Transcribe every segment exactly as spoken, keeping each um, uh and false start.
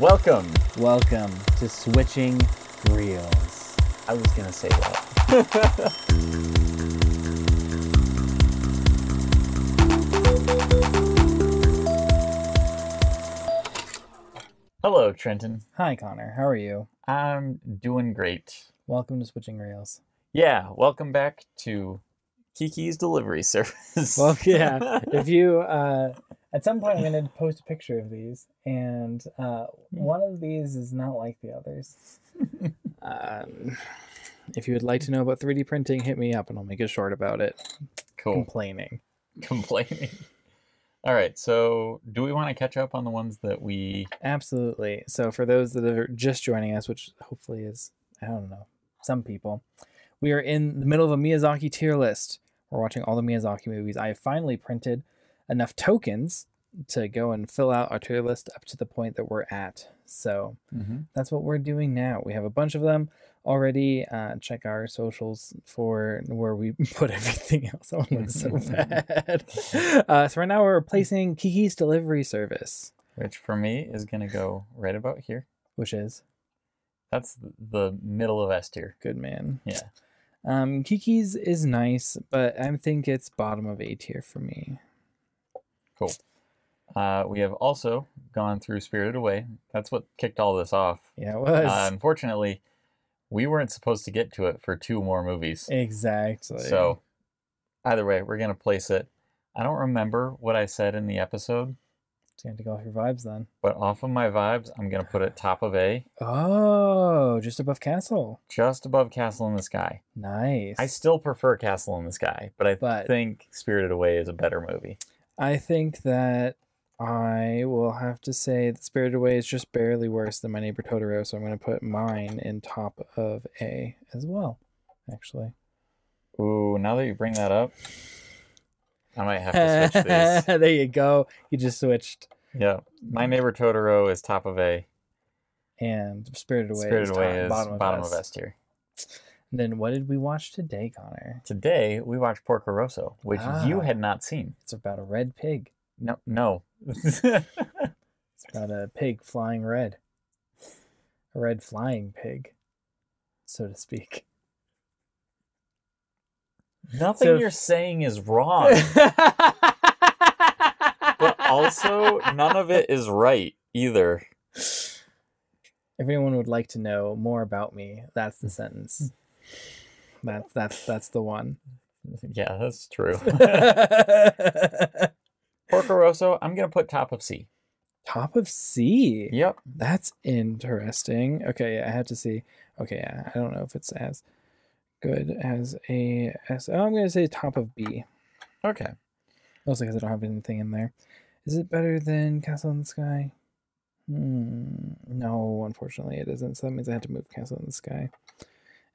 Welcome. Welcome to Switching Reels. I was going to say that. Hello, Trenton. Hi, Connor. How are you? I'm doing great. Welcome to Switching Reels. Yeah, welcome back to Kiki's Delivery Service. Well, yeah. If you, uh, at some point, I'm going to post a picture of these, and uh, one of these is not like the others. um, if you would like to know about three D printing, hit me up, and I'll make a short about it. Cool. Complaining. Complaining. All right, so do we want to catch up on the ones that we... Absolutely. So for those that are just joining us, which hopefully is, I don't know, some people, we are in the middle of a Miyazaki tier list. We're watching all the Miyazaki movies. I have finally printed enough tokens to go and fill out our tier list up to the point that we're at. So mm-hmm. that's what we're doing now. We have a bunch of them already. Uh, check our socials for where we put everything else on. It's so bad. Uh, so right now we're replacing Kiki's Delivery Service. Which for me is going to go right about here. Which is? That's the middle of S tier. Good man. Yeah. Um, Kiki's is nice, but I think it's bottom of A tier for me. Cool. Uh, we have also gone through Spirited Away. That's what kicked all this off. Yeah, it was. Uh, unfortunately, we weren't supposed to get to it for two more movies. Exactly. So either way, we're going to place it. I don't remember what I said in the episode. So you have to go off your vibes then. But off of my vibes, I'm going to put it top of A. Oh, just above Castle. Just above Castle in the Sky. Nice. I still prefer Castle in the Sky, but I but think Spirited Away is a better movie. I think that I will have to say that Spirited Away is just barely worse than My Neighbor Totoro, so I'm going to put mine in top of A as well, actually. Ooh, now that you bring that up, I might have to switch this. There you go. You just switched. Yeah. My Neighbor Totoro is top of A. And Spirited Away Spirited is, top, Away is bottom, of, bottom S. of S tier. And then what did we watch today, Connor? Today, we watched Porco Rosso, which ah, you had not seen. It's about a red pig. No, no. It's about a pig flying red. A red flying pig, so to speak. Nothing so you're saying is wrong. But also, none of it is right either. If anyone would like to know more about me, that's the sentence. That's that's that's the one. Yeah, that's true. Porco Rosso, I'm going to put top of C. Top of C? Yep. That's interesting. Okay, yeah, I have to see. Okay, yeah, I don't know if it's as good as a S. Oh, I'm going to say top of B. Okay. Also because I don't have anything in there. Is it better than Castle in the Sky? Hmm. No, unfortunately it isn't. So that means I have to move Castle in the Sky.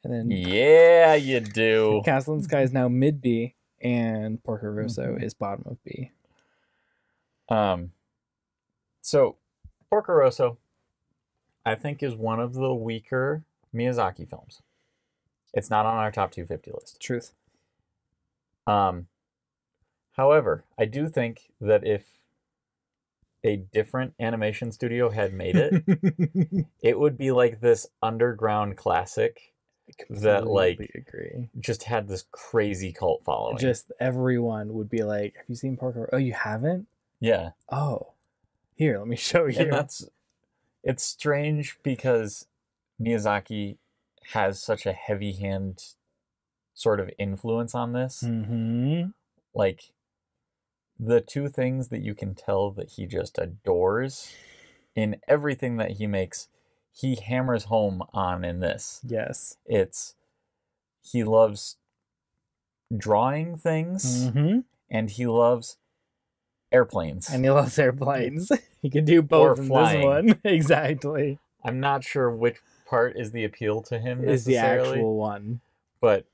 And then yeah, you do. Castle in the Sky is now mid B, and Porco Rosso mm-hmm. is bottom of B. Um, so Porco Rosso, I think, is one of the weaker Miyazaki films. It's not on our top two fifty list. Truth. Um, however, I do think that if a different animation studio had made it, it would be like this underground classic that like agree. just had this crazy cult following. Just everyone would be like, have you seen Porco? Oh, you haven't? Yeah. Oh, here, let me show you. And that's, it's strange because Miyazaki has such a heavy hand sort of influence on this. Mm-hmm. Like, the two things that you can tell that he just adores in everything that he makes, he hammers home on in this. Yes. It's, he loves drawing things, mm-hmm. and he loves airplanes. And he loves airplanes. He can do both in this one. Exactly. I'm not sure which part is the appeal to him is the actual one. But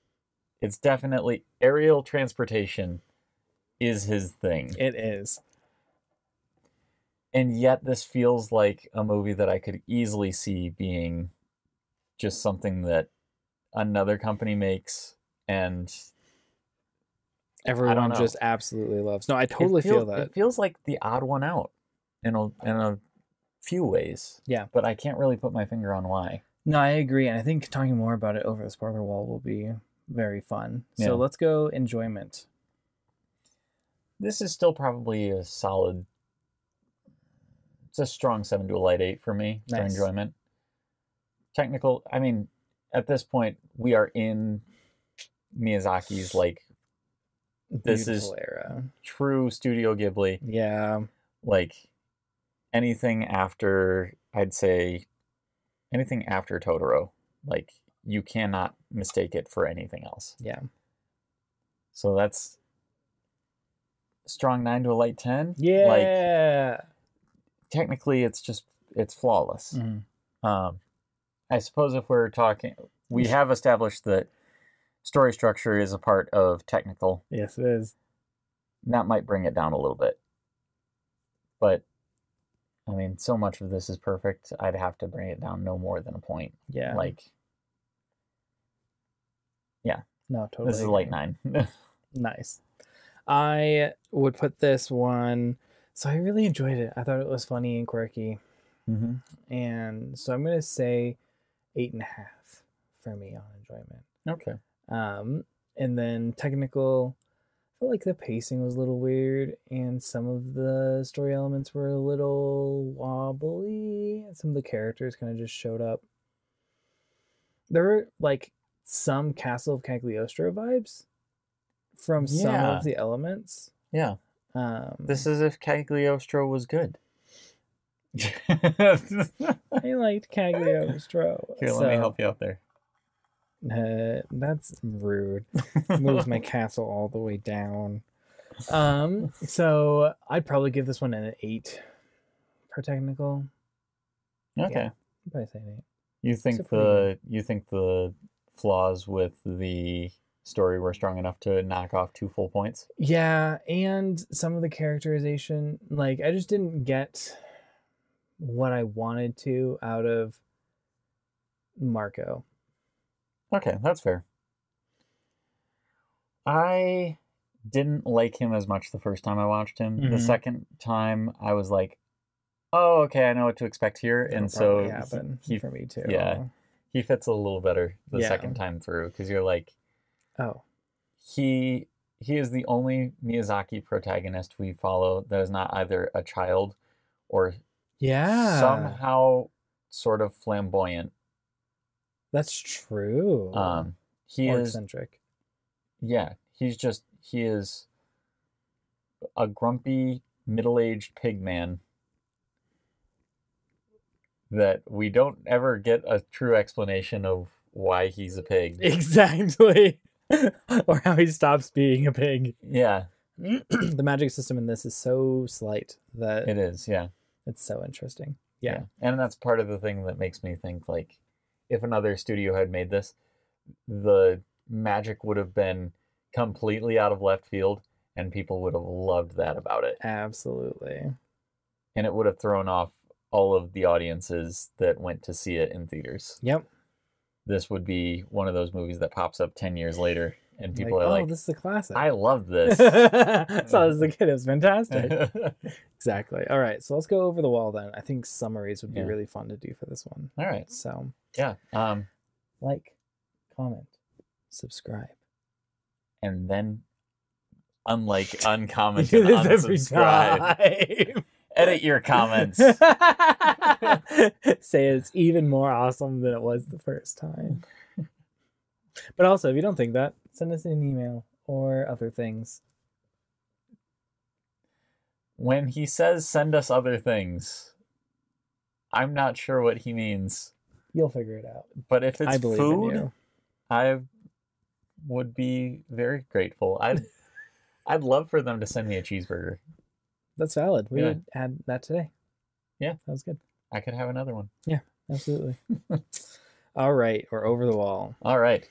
it's definitely aerial transportation is his thing. It is. And yet this feels like a movie that I could easily see being just something that another company makes and everyone just absolutely loves. No, I totally feel, feel that. It feels like the odd one out in a, in a few ways. Yeah. But I can't really put my finger on why. No, I agree. And I think talking more about it over the spoiler wall will be very fun. So yeah. Let's go enjoyment. This is still probably a solid... It's a strong seven to a light eight for me nice. for enjoyment. Technical, I mean, at this point, we are in Miyazaki's, like, this Beautiful is era. True Studio Ghibli. Yeah. Like, anything after, I'd say, anything after Totoro, like, you cannot mistake it for anything else. Yeah. So that's strong nine to a light ten. Yeah. Like, technically, it's just, it's flawless. Mm-hmm. Um, I suppose if we're talking, we have established that story structure is a part of technical. Yes, it is. That might bring it down a little bit. But, I mean, so much of this is perfect, I'd have to bring it down no more than a point. Yeah. Like, yeah. No, totally. This is a light nine. Nice. I would put this one... So I really enjoyed it. I thought it was funny and quirky. Mm-hmm. And so I'm going to say eight and a half for me on enjoyment. Okay. Um, and then technical, I felt like the pacing was a little weird and some of the story elements were a little wobbly. Some of the characters kind of just showed up. There were like some Castle of Cagliostro vibes from yeah. some of the elements. Yeah. Um, this is if Cagliostro was good. I liked Cagliostro. Here, so, let me help you out there. Uh, that's rude. Moves my castle all the way down. Um, so I'd probably give this one an eight per technical. Okay. Yeah, I'd probably say an eight. You think the you think the flaws with the story were strong enough to knock off two full points? Yeah, and some of the characterization, like, I just didn't get what I wanted to out of Marco. Okay, that's fair. I didn't like him as much the first time I watched him. Mm-hmm. The second time, I was like, oh, okay, I know what to expect here. That'll and so happen he, for me too. Yeah, he fits a little better the yeah. second time through, because you're like, oh, he he is the only Miyazaki protagonist we follow that is not either a child or yeah somehow sort of flamboyant. That's true. Um, he or is eccentric. Yeah, he's just he is a grumpy middle-aged pig man that we don't ever get a true explanation of why he's a pig. Exactly. Or how he stops being a pig. Yeah. The magic system in this is so slight that... It is, yeah. It's so interesting. Yeah. yeah. And that's part of the thing that makes me think, like, if another studio had made this, the magic would have been completely out of left field, and people would have loved that about it. Absolutely. And it would have thrown off all of the audiences that went to see it in theaters. Yep. This would be one of those movies that pops up ten years later and people like, are oh, like, oh, this is a classic. I love this. I saw this as a kid. It was fantastic. Exactly. All right. So let's go over the wall then. I think summaries would be yeah. really fun to do for this one. All right. So yeah. Um, like, comment, subscribe. And then unlike, uncomment, and unsubscribe. Edit your comments. Say it's even more awesome than it was the first time. But also, if you don't think that, send us an email or other things. When he says send us other things, I'm not sure what he means. You'll figure it out. But if it's I food, I would be very grateful. I'd, I'd love for them to send me a cheeseburger. That's valid. We yeah. would add that today. Yeah. That was good. I could have another one. Yeah, absolutely. All right. We're over the wall. All right.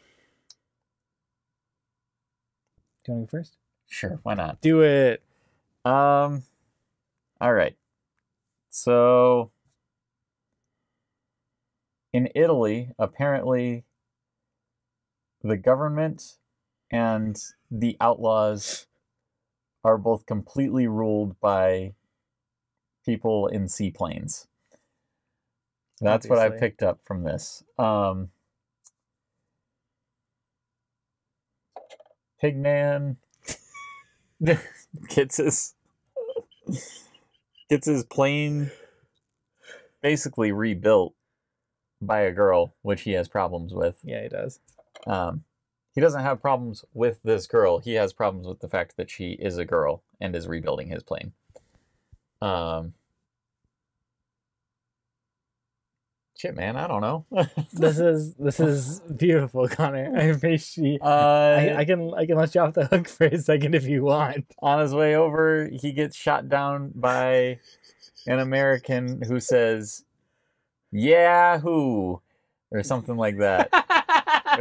Do you want to go first? Sure. Why not? Do it. Um. All right. So in Italy, apparently the government and the outlaws are both completely ruled by people in seaplanes. That's obviously what I picked up from this. Um, Pigman gets his gets his plane basically rebuilt by a girl, which he has problems with. Yeah, he does. Um, he doesn't have problems with this girl. He has problems with the fact that she is a girl and is rebuilding his plane. Um, shit, man, I don't know. This is this is beautiful, Connor. I may she, uh, I, I can I can let you off the hook for a second if you want. On his way over, he gets shot down by an American who says, "Yahoo," or something like that.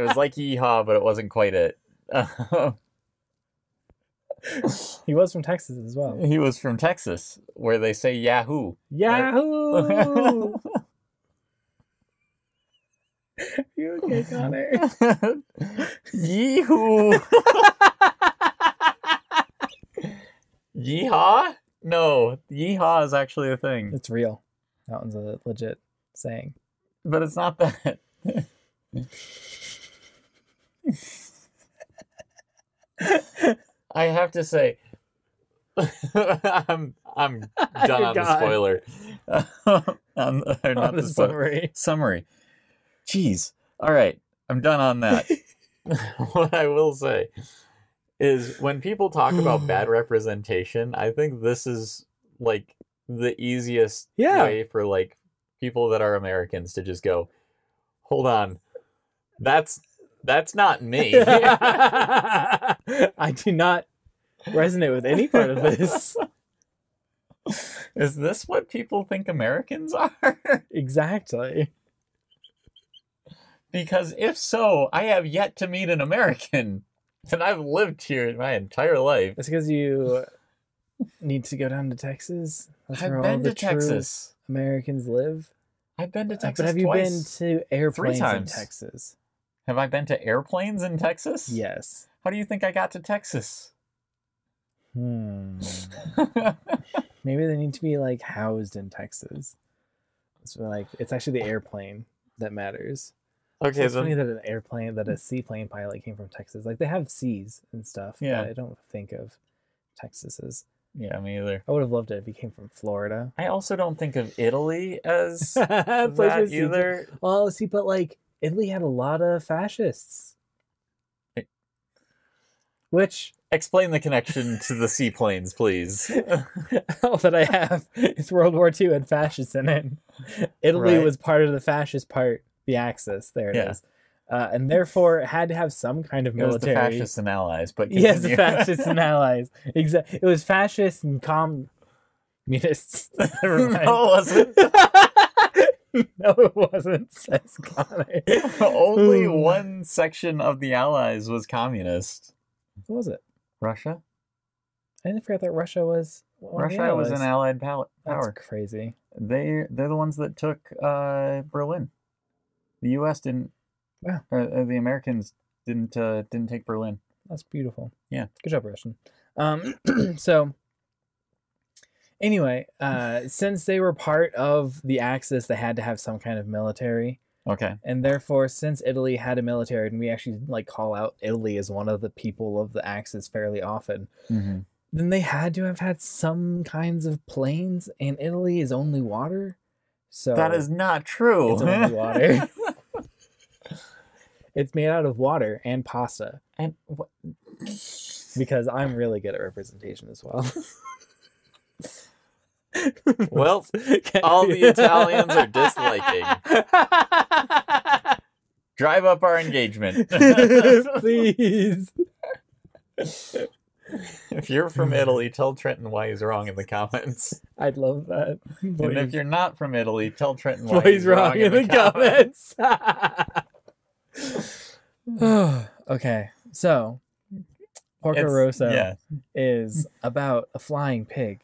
It was like yeehaw, but it wasn't quite it. He was from Texas as well. He was from Texas, where they say Yahoo. Yahoo! You okay, Connor? Yeehoo! Yeehaw? No, yeehaw is actually a thing. It's real. That one's a legit saying. But it's not that. I have to say, I'm I'm done on the spoiler. on the, or not on the, the spoiler. summary. Summary. Jeez. All right. I'm done on that. What I will say is, when people talk about bad representation, I think this is like the easiest yeah. way for like people that are Americans to just go, hold on, that's that's not me. I do not resonate with any part of this. Is this what people think Americans are? Exactly. Because if so, I have yet to meet an American, and I've lived here my entire life. That's because you need to go down to Texas. That's I've where been all the to Texas. Americans live. I've been to Texas. But have twice, you been to airplanes in Texas? Have I been to airplanes in Texas? Yes. How do you think I got to Texas? Hmm. Maybe they need to be like housed in Texas. So like, it's actually the airplane that matters. Okay, it's so funny that an airplane, that a seaplane pilot came from Texas. Like, they have seas and stuff. Yeah, but I don't think of Texas as. Yeah, me either. I would have loved it if he came from Florida. I also don't think of Italy as that either. Well, see, but like Italy had a lot of fascists. It... Which explain the connection to the seaplanes, please. All that I have is World War Two had fascists in it. Italy right. was part of the fascist part. The Axis, there it yeah. is, uh, and therefore had to have some kind of military. It was the fascists and allies, but continue. Yes, the fascists and allies. Exactly, it was fascists and communists. Never mind. No, it wasn't. No, it wasn't. Says Connor. Only Ooh. one section of the Allies was communist. What was it? Russia. I didn't forget that Russia was. Well, Russia was an Allied power. That's crazy. They they're the ones that took uh, Berlin. The U S didn't, wow. or the Americans didn't uh, didn't take Berlin. That's beautiful. Yeah, good job, Russian. Um, so anyway, uh, since they were part of the Axis, they had to have some kind of military. Okay. And therefore, since Italy had a military, and we actually like call out Italy as one of the people of the Axis fairly often, mm-hmm. then they had to have had some kinds of planes, and Italy is only water. So that is not true. It's only water. It's made out of water and pasta. And what? Because I'm really good at representation as well. Well, all the Italians are disliking. Drive up our engagement. Please. If you're from Italy, tell Trenton why he's wrong in the comments. I'd love that. Please. And if you're not from Italy, tell Trenton why, why he's wrong, wrong in, in the comments. comments. Okay, so Porco Rosso yeah. is about a flying pig.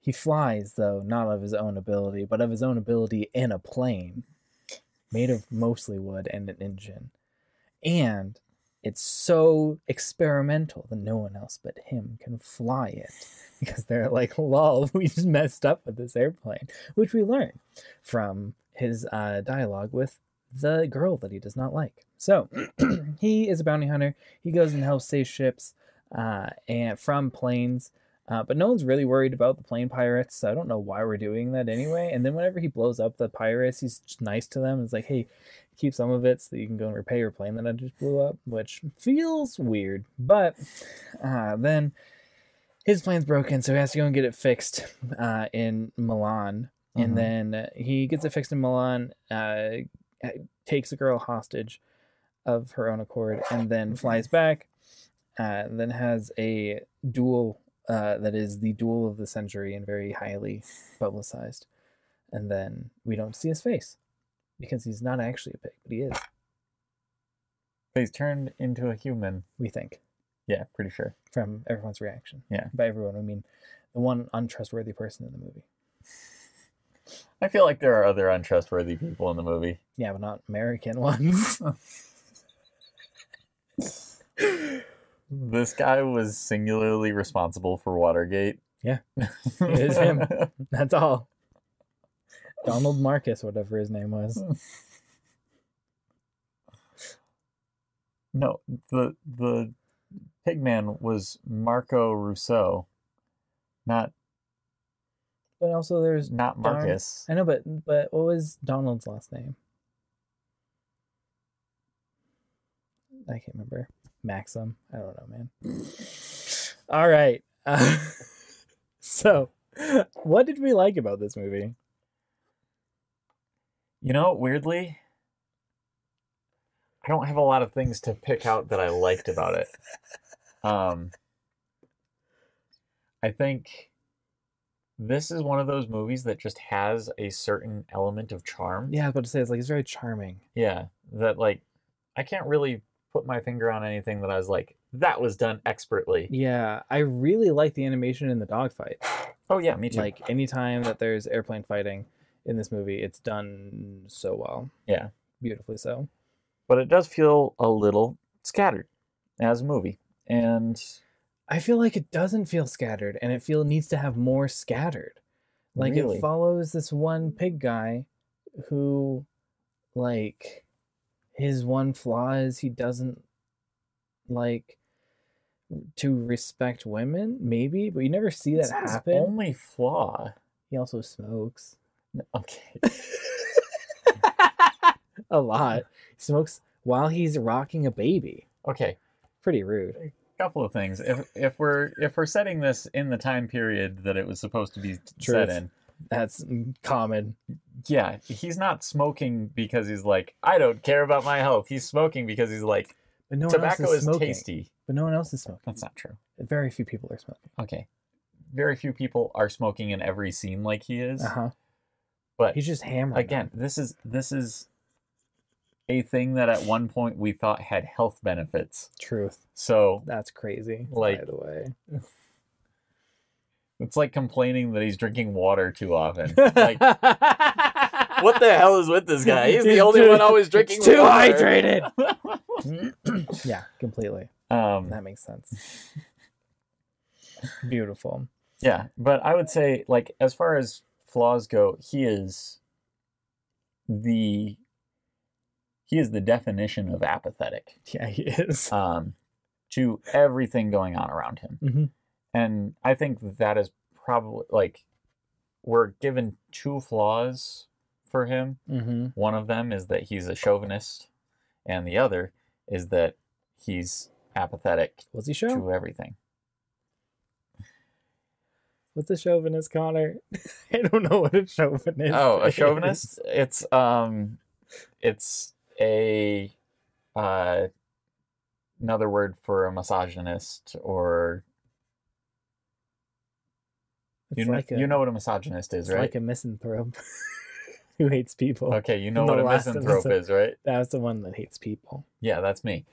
He flies, though, not of his own ability, but of his own ability in a plane made of mostly wood and an engine. And it's so experimental that no one else but him can fly it. Because they're like, lol, we just messed up with this airplane. Which we learn from his uh, dialogue with the girl that he does not like. So he is a bounty hunter. He goes and helps save ships uh, and from planes. Uh, but no one's really worried about the plane pirates, so I don't know why we're doing that anyway. And then whenever he blows up the pirates, he's just nice to them. It's like, hey, keep some of it so that you can go and repair your plane that I just blew up, which feels weird. But uh, then his plane's broken, so he has to go and get it fixed uh, in Milan. Mm-hmm. And then he gets it fixed in Milan, uh, takes a girl hostage of her own accord, and then flies back, uh, then has a duel Uh, that is the duel of the century and very highly publicized. And then we don't see his face because he's not actually a pig, but he is. He's turned into a human. We think. Yeah, pretty sure. From everyone's reaction. Yeah. By everyone, I mean the one untrustworthy person in the movie. I feel like there are other untrustworthy people in the movie. Yeah, but not American ones. This guy was singularly responsible for Watergate. Yeah, it is him. That's all. Donald Marcus, whatever his name was. No, the the pigman was Marco Rousseau, not. But also, there's not Marcus. Don, I know, but but what was Donald's last name? I can't remember. Maxim. I don't know, man. All right. Uh, so, what did we like about this movie? You know, weirdly, I don't have a lot of things to pick out that I liked about it. Um, I think this is one of those movies that just has a certain element of charm. Yeah, I was about to say, it's like, it's very charming. Yeah, that, like, I can't really put my finger on anything that I was like, that was done expertly. Yeah, I really like the animation in the dogfight. Oh yeah, me too. Like, anytime that there's airplane fighting in this movie, it's done so well. Yeah. Beautifully so. But it does feel a little scattered as a movie. And I feel like it doesn't feel scattered, and it feel needs to have more scattered. Like, really? It follows this one pig guy who, like... his one flaw is he doesn't like to respect women, maybe, but you never see that happen. That's his only flaw. He also smokes. Okay. A lot. He smokes while he's rocking a baby. Okay. Pretty rude. A couple of things. If if we're if we're setting this in the time period that it was supposed to be Truth. set in. That's common. Yeah, he's not smoking because he's like, I don't care about my health. He's smoking because he's like, but no tobacco is, is tasty. But no one else is smoking. That's not true. Very few people are smoking. Okay. Very few people are smoking in every scene like he is. Uh-huh. But he's just hammering. Again, them. this is this is a thing that at one point we thought had health benefits. Truth. So that's crazy, like, by the way. It's like complaining that he's drinking water too often. Like, what the hell is with this guy? He's the only one always drinking water. Too hydrated. Yeah, completely. Um, that makes sense. Beautiful. Yeah, but I would say, like, as far as flaws go, he is the he is the definition of apathetic. Yeah, he is. Um, to everything going on around him. Mm-hmm. And I think that is probably, like, we're given two flaws for him. Mm-hmm. One of them is that he's a chauvinist, and the other is that he's apathetic Was he show? to everything. What's a chauvinist, Connor? I don't know what a chauvinist is. Oh, a chauvinist? It's, um, it's a, uh, another word for a misogynist, or... You know, like a, you know what a misogynist is, it's right? Like a misanthrope who hates people. Okay, you know what a misanthrope is, right? That was the one that hates people. Yeah, that's me.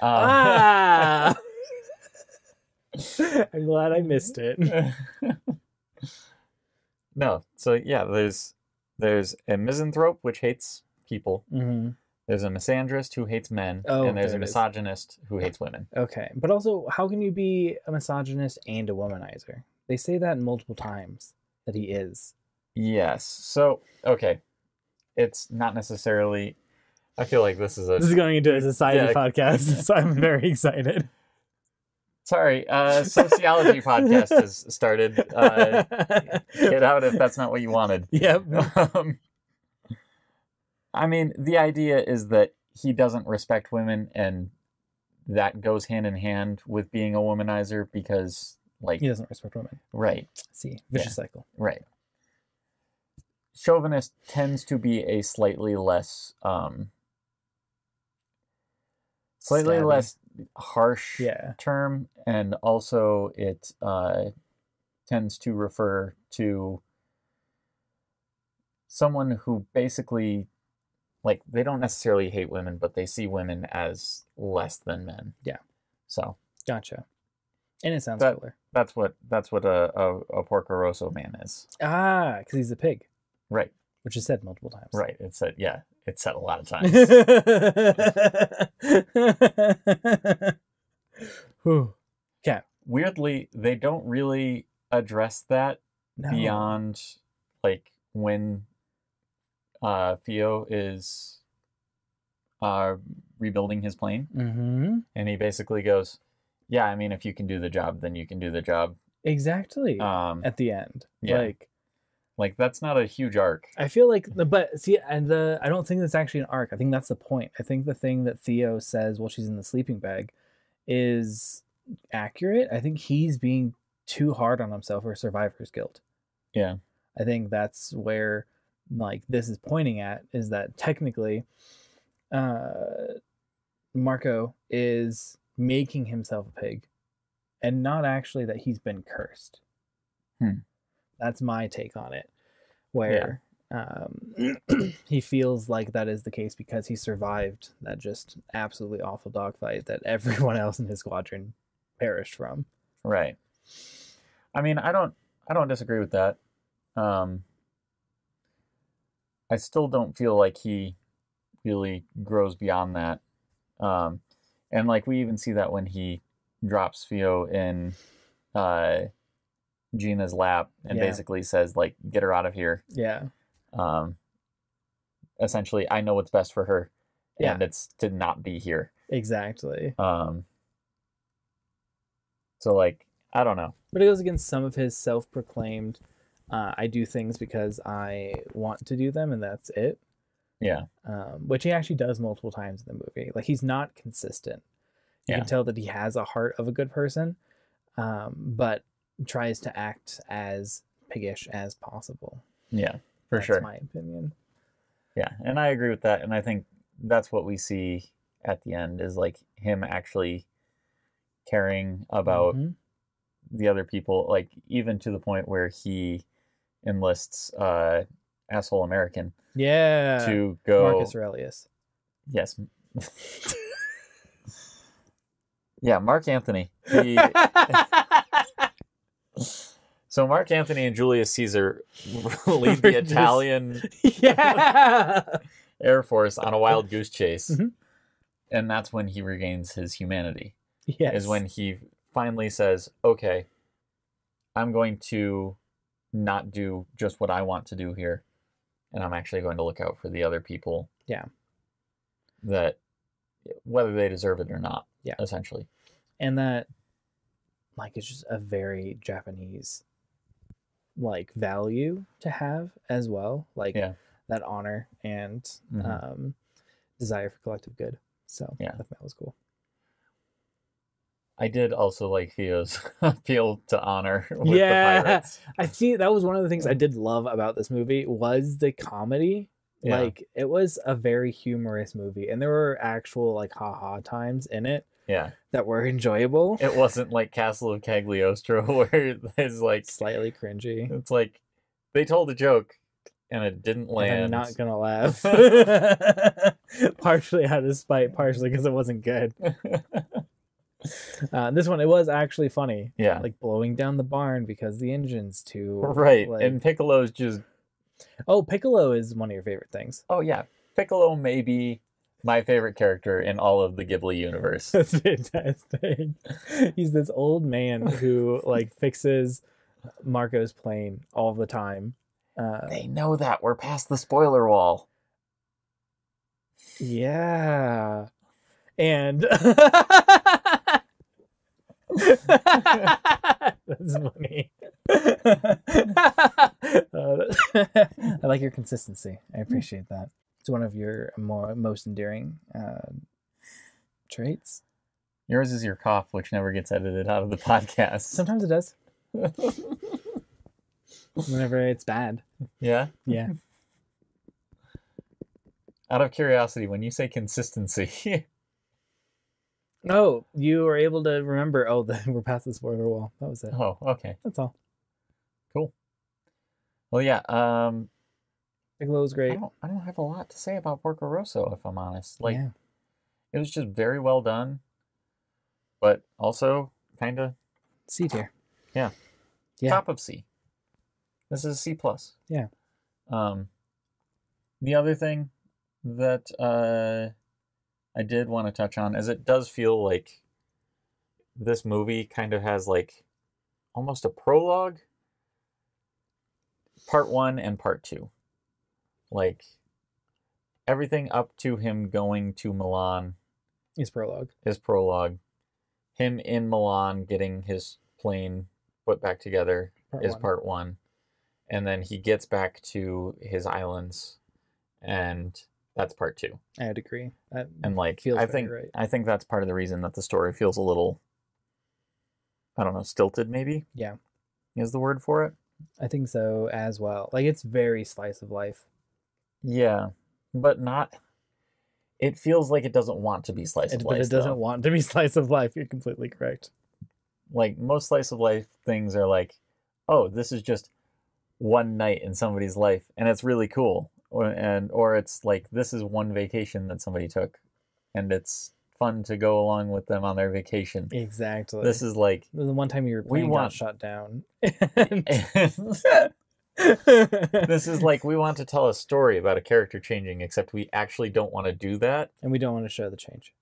Um, ah! I'm glad I missed it. No, so yeah, there's there's a misanthrope, which hates people. Mm-hmm. There's a misandrist who hates men, oh, and there's there a misogynist is. who hates women. Okay, but also, how can you be a misogynist and a womanizer? They say that multiple times, that he is. Yes. So, okay. it's not necessarily. I feel like this is a. This is going into a society yeah, podcast, so I'm very excited. Sorry, uh, sociology podcast has started. Uh, get out if that's not what you wanted. Yep. Um, I mean, the idea is that he doesn't respect women, and that goes hand in hand with being a womanizer because, like, he doesn't respect women. Right. See, vicious yeah. cycle. Right. Chauvinist tends to be a slightly less, um, slightly Stabby. less. harsh yeah. term, and also it uh, tends to refer to someone who basically, like, they don't necessarily hate women, but they see women as less than men. Yeah. So. Gotcha. And it sounds that, cooler. That's what that's what a, a, a Porco Rosso man is. Ah, because he's a pig. Right. Which is said multiple times. Right. It's said, yeah. It's said a lot of times. Yeah. Weirdly, they don't really address that no. beyond, like, when uh, Theo is uh, rebuilding his plane. Mm-hmm. And he basically goes, yeah, I mean, if you can do the job, then you can do the job. Exactly. Um, At the end. Yeah. Like, Like, that's not a huge arc. I feel like, but see, and the I don't think that's actually an arc. I think that's the point. I think the thing that Theo says while she's in the sleeping bag is accurate. I think he's being too hard on himself or survivor's guilt. Yeah. I think that's where, like, this is pointing at, is that technically uh, Marco is making himself a pig and not actually that he's been cursed. Hmm. That's my take on it, where yeah. um, he feels like that is the case because he survived that just absolutely awful dogfight that everyone else in his squadron perished from. Right. I mean, I don't, I don't disagree with that. Um, I still don't feel like he really grows beyond that. Um, and like we even see that when he drops Fio in, uh, Gina's lap and yeah. basically says, like, get her out of here. Yeah. Um, essentially, I know what's best for her, yeah. and it's to not be here. Exactly. Um. So, like, I don't know. But it goes against some of his self-proclaimed, uh, I do things because I want to do them, and that's it. Yeah. Um, which he actually does multiple times in the movie. Like, he's not consistent. You yeah. can tell that he has a heart of a good person, um, but tries to act as piggish as possible. Yeah, for that's sure. That's my opinion. Yeah, and I agree with that. And I think that's what we see at the end is, like, him actually caring about mm-hmm. the other people, like, even to the point where he enlists uh, Asshole American. Yeah. To go. Marcus Aurelius. Yes. Yeah, Mark Anthony. He... So Mark Antony and Julius Caesar lead the just, Italian yeah. Air Force on a wild goose chase. Mm-hmm. And that's when he regains his humanity. Yes. Is when he finally says, okay, I'm going to not do just what I want to do here. And I'm actually going to look out for the other people. Yeah. That whether they deserve it or not. Yeah. Essentially. And that, like, it's just a very Japanese, like, value to have as well. Like, yeah. that honor and mm-hmm. um, desire for collective good. So, yeah, I think that was cool. I did also like Theo's appeal to honor with yeah. the pirates. I see. That was one of the things I did love about this movie was the comedy. Yeah. Like, it was a very humorous movie. And there were actual, like, ha-ha times in it. Yeah. That were enjoyable. It wasn't like Castle of Cagliostro where it's like slightly cringy. It's like they told a joke and it didn't land. I'm not gonna laugh. Partially out of spite, partially because it wasn't good. Uh, this one, it was actually funny. Yeah. Like blowing down the barn because the engine's too right. Like... And Piccolo's just Oh, Piccolo is one of your favorite things. Oh yeah. Piccolo may be my favorite character in all of the Ghibli universe. That's fantastic. He's this old man who, like, fixes Marco's plane all the time. Uh, they know that. We're past the spoiler wall. Yeah. And that's funny. uh, I like your consistency. I appreciate that. It's one of your more most endearing uh, traits. Yours is your cough, which never gets edited out of the podcast. Sometimes it does. Whenever it's bad. Yeah? Yeah. Out of curiosity, when you say consistency... Oh, you were able to remember. Oh, the, we're past the spoiler wall. That was it. Oh, okay. That's all. Cool. Well, yeah. Um, Bigelow's great. I don't, I don't have a lot to say about Porco Rosso, if I'm honest. Like, yeah. It was just very well done, but also kind of... C tier. Yeah. yeah. Top of C. This is a C plus. Yeah. Um, the other thing that... Uh, I did want to touch on, as it does feel like this movie kind of has like almost a prologue, part one and part two. Like everything up to him going to Milan is prologue. Is prologue. Him in Milan getting his plane put back together part is one. part one. And then he gets back to his islands and... That's part two. I'd agree. That and like, feels I think right. I think that's part of the reason that the story feels a little, I don't know, stilted maybe. Yeah, is the word for it. I think so as well. Like it's very slice of life. Yeah, but not. It feels like it doesn't want to be slice it, of life. But it doesn't though. want to be slice of life. You're completely correct. Like most slice of life things are like, oh, this is just one night in somebody's life, and it's really cool. Or, and, or it's like, this is one vacation that somebody took and it's fun to go along with them on their vacation. Exactly. This is like... The one time your plane got shut down. And... This is like, we want to tell a story about a character changing, except we actually don't want to do that. And we don't want to show the change.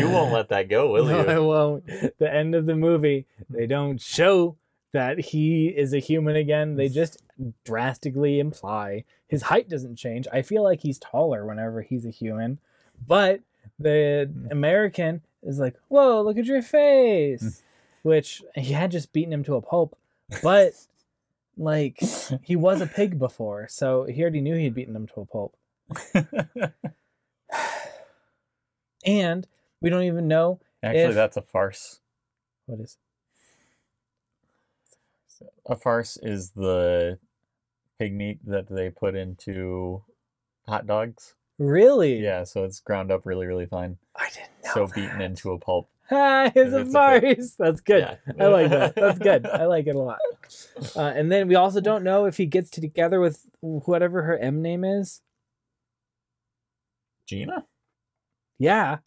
You won't let that go, will no, you? I won't. The end of the movie, they don't show... that he is a human again. They just drastically imply his height doesn't change. I feel like he's taller whenever he's a human, but the American is like, whoa, look at your face, which he had just beaten him to a pulp, but like he was a pig before. So he already knew he'd beaten him to a pulp. And we don't even know. Actually, if... that's a farce. What is it? A farce is the pig meat that they put into hot dogs. Really? Yeah, so it's ground up really, really fine. I didn't know So that. beaten into a pulp. Ah, it's a farce. That's good. Yeah. I like that. That's good. I like it a lot. Uh, and then we also don't know if he gets together with whatever her M name is. Gina? Yeah.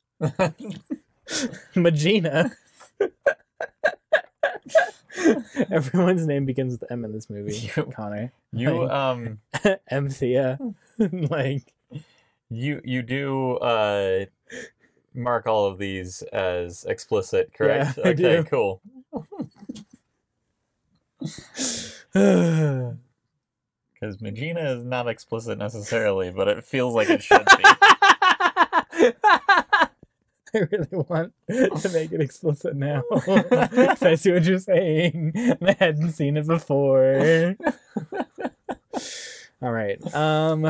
Magina. Everyone's name begins with M in this movie. You, Connor, you like, um, Emthea, like you you do uh, mark all of these as explicit, correct? Yeah, okay, cool. Because Magina is not explicit necessarily, but it feels like it should be. I really want to make it explicit now. I see what you're saying. I hadn't seen it before. All right. Um,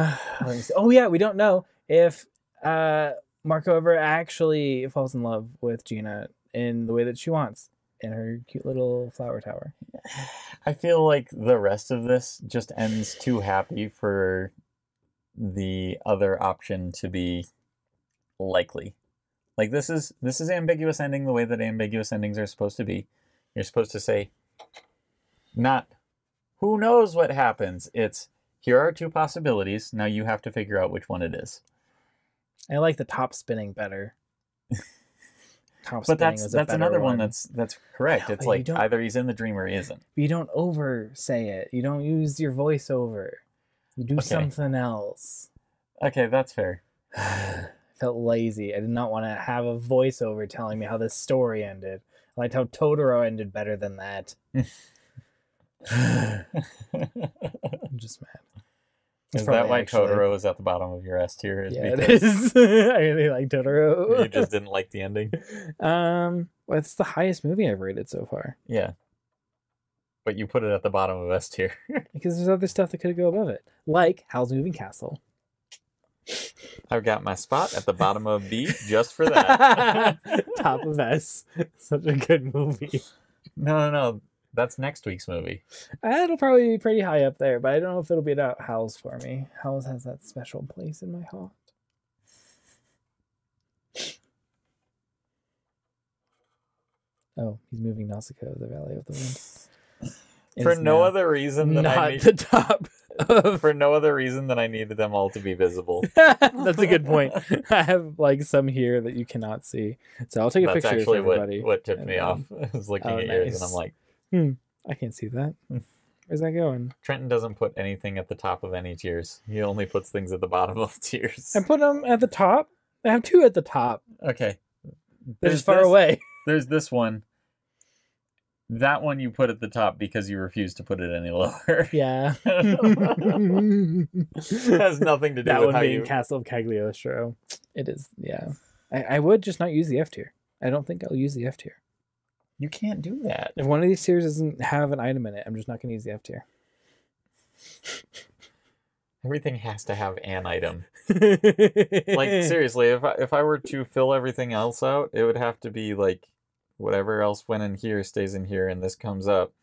oh, yeah. We don't know if uh, Marco ever actually falls in love with Gina in the way that she wants in her cute little flower tower. I feel like the rest of this just ends too happy for the other option to be likely. Like this is this is ambiguous ending the way that ambiguous endings are supposed to be. You're supposed to say, not who knows what happens. It's here are two possibilities. Now you have to figure out which one it is. I like the top spinning better. Top spinning but that's was a that's another one. one that's that's correct. Know, it's like either he's in the dream or he isn't. But you don't over say it. You don't use your voice over. You do okay. something else. Okay, that's fair. Felt lazy. I did not want to have a voiceover telling me how this story ended. I liked how Totoro ended better than that. I'm just mad. Is that why actually. Totoro is at the bottom of your S tier? Is yeah, it is. I really like Totoro. You just didn't like the ending? Um, well, it's the highest movie I've rated so far. Yeah. But you put it at the bottom of S tier. Because there's other stuff that could go above it. Like Howl's Moving Castle. I've got my spot at the bottom of B just for that. Top of S. Such a good movie. No, no, no. That's next week's movie. It'll probably be pretty high up there, but I don't know if it'll be about Howl's for me. Howl's has that special place in my heart. Oh, he's moving Nausicaa to the Valley of the Wind. It for no other reason than not I need... the top. Of... For no other reason than I needed them all to be visible. That's a good point. I have like some here that you cannot see, so I'll take a That's picture. That's actually of everybody. What, what tipped and, me off. Um... I was looking oh, at yours, nice. And I'm like. Hmm, I can't see that. Where's that going? Trenton doesn't put anything at the top of any tiers. He only puts things at the bottom of tiers. I put them at the top. I have two at the top. Okay. They're just far this, away. There's this one. That one you put at the top because you refuse to put it any lower. Yeah. It has nothing to do that with how you... That one being Castle of Cagliostro. It is, yeah. I, I would just not use the F tier. I don't think I'll use the F tier. You can't do that. If one of these tiers doesn't have an item in it, I'm just not going to use the F tier. Everything has to have an item. Like, seriously, if I, if I were to fill everything else out, it would have to be, like, whatever else went in here stays in here and this comes up,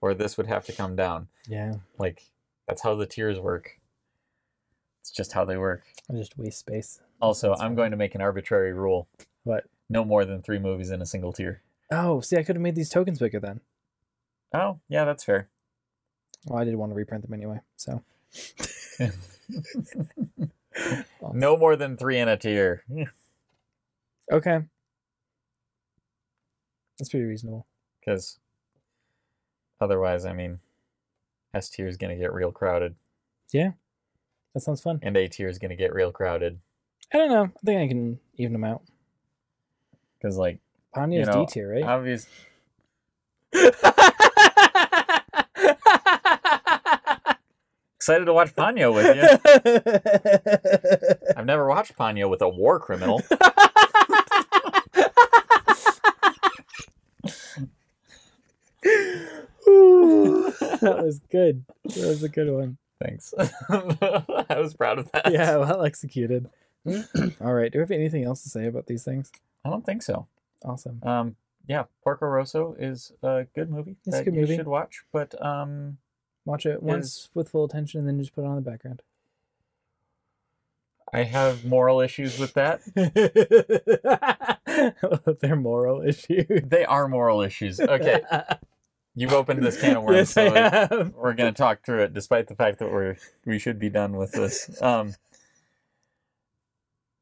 or this would have to come down. Yeah. Like, that's how the tiers work. It's just how they work. I just waste space. Also, that's I'm funny. Going to make an arbitrary rule. What? No more than three movies in a single tier. Oh, see, I could have made these tokens bigger then. Oh, yeah, that's fair. Well, I did want to reprint them anyway, so. No more than three in a tier. Okay. That's pretty reasonable. Because otherwise, I mean, S tier is going to get real crowded. Yeah, that sounds fun. And A tier is going to get real crowded. I don't know. I think I can even them out. Because, like, Ponyo's you know, D tier, right? Obvious. Excited to watch Ponyo with you. I've never watched Ponyo with a war criminal. Ooh, that was good. That was a good one. Thanks. I was proud of that. Yeah, well executed. All right. Do we have anything else to say about these things? I don't think so. Awesome. Um, yeah, Porco Rosso is a good movie it's that a good you movie. Should watch, but um, watch it once with full attention and then just put it on the background. I have moral issues with that. They're moral issues. They are moral issues. Okay. You've opened this can of worms, yes, so it, we're going to talk through it, despite the fact that we're we should be done with this. Um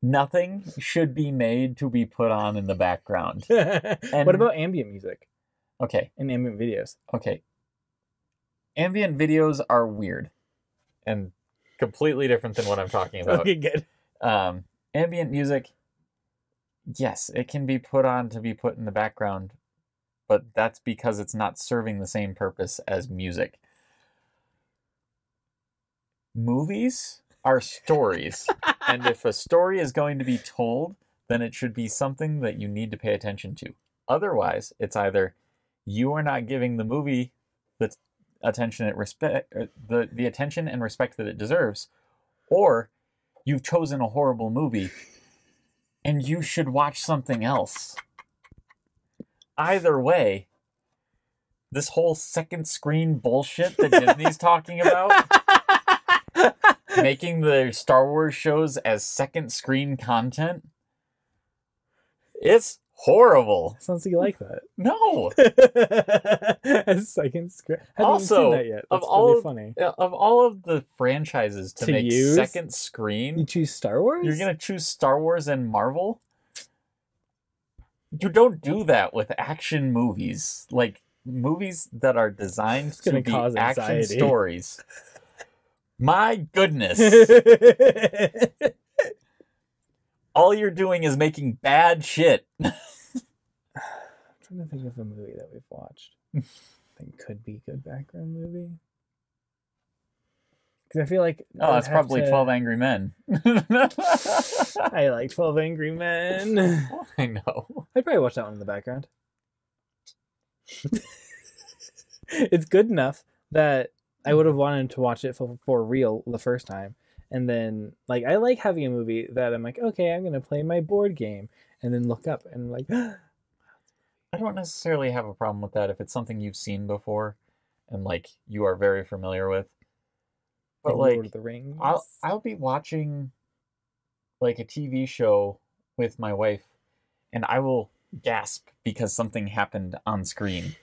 Nothing should be made to be put on in the background. And what about ambient music? Okay. And ambient videos. Okay. Ambient videos are weird and completely different than what I'm talking about. Okay, good. Um, ambient music, yes, it can be put on to be put in the background, but that's because it's not serving the same purpose as music. Movies are stories. And if a story is going to be told, then it should be something that you need to pay attention to. Otherwise, it's either you are not giving the movie the attention it respect the the attention and respect that it deserves, or you've chosen a horrible movie and you should watch something else. Either way, this whole second screen bullshit that Disney's talking about. Making the Star Wars shows as second screen content? It's horrible. Sounds like you like that. No. As second screen. I haven't also, seen that yet. That's of all really funny. Of all of the franchises to, to make use? Second screen, you choose Star Wars? You're going to choose Star Wars and Marvel? You don't do that with action movies. Like movies that are designed to be cause action anxiety. Stories. My goodness. All you're doing is making bad shit. I'm trying to think of a movie that we've watched. I think could be a good background movie. Because I feel like... Oh, that's probably to... twelve Angry Men. I like twelve Angry Men. I know. I'd probably watch that one in the background. It's good enough that I would have wanted to watch it for, for real the first time. And then, like, I like having a movie that I'm like, okay, I'm going to play my board game. And then look up and I'm like... I don't necessarily have a problem with that if it's something you've seen before and, like, you are very familiar with. But, like, Lord of the Rings. I'll, I'll be watching, like, a T V show with my wife, and I will gasp because something happened on screen.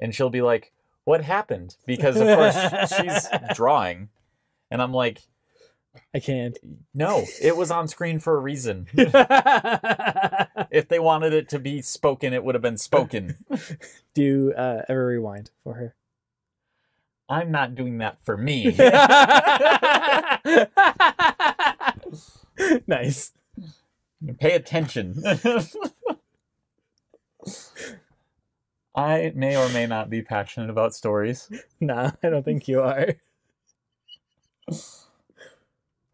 And she'll be like, what happened? Because, of course, she's drawing. And I'm like... I can't. No, it was on screen for a reason. If they wanted it to be spoken, it would have been spoken. Do you uh, ever rewind for her? I'm not doing that for me. Nice. Pay attention. I may or may not be passionate about stories. Nah, I don't think you are.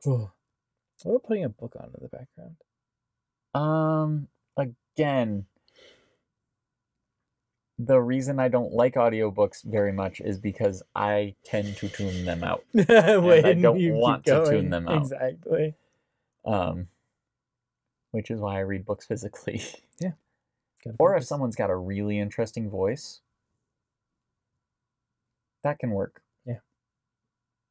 What about putting a book on in the background? Um, again... The reason I don't like audiobooks very much is because I tend to tune them out. When I don't want to tune them out. Exactly. Um, which is why I read books physically. Yeah. Or if someone's got a really interesting voice, that can work. Yeah.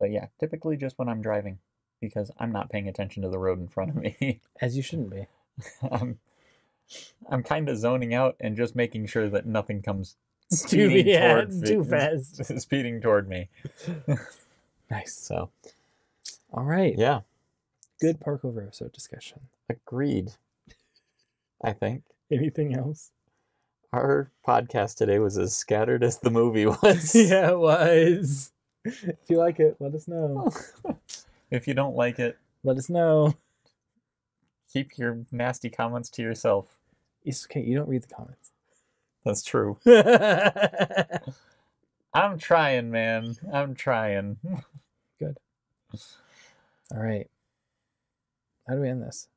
But yeah, typically just when I'm driving, because I'm not paying attention to the road in front of me. As you shouldn't be. um, I'm kind of zoning out and just making sure that nothing comes speeding yeah, towards me. Too fast. Speeding toward me. Nice. So, all right. Yeah. Good Porco Rosso discussion. Agreed. I think. Anything else? Our podcast today was as scattered as the movie was. Yeah, it was. If you like it, let us know. If you don't like it, let us know. Keep your nasty comments to yourself. It's okay. You don't read the comments. That's true. I'm trying, man. I'm trying. Good. All right. How do we end this?